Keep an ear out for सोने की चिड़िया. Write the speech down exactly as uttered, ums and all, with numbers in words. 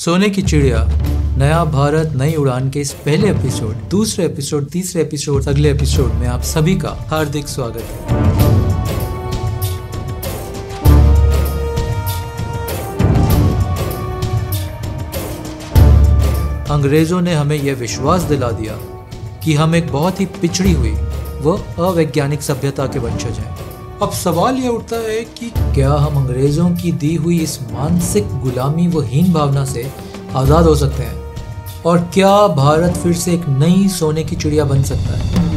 सोने की चिड़िया नया भारत नई उड़ान के इस पहले एपिसोड, दूसरे एपिसोड, तीसरे एपिसोड, अगले एपिसोड में आप सभी का हार्दिक स्वागत है। अंग्रेजों ने हमें यह विश्वास दिला दिया कि हम एक बहुत ही पिछड़ी हुई व अवैज्ञानिक सभ्यता के वंशज हैं। अब सवाल यह उठता है कि क्या हम अंग्रेजों की दी हुई इस मानसिक गुलामी व हीन भावना से आज़ाद हो सकते हैं और क्या भारत फिर से एक नई सोने की चिड़िया बन सकता है।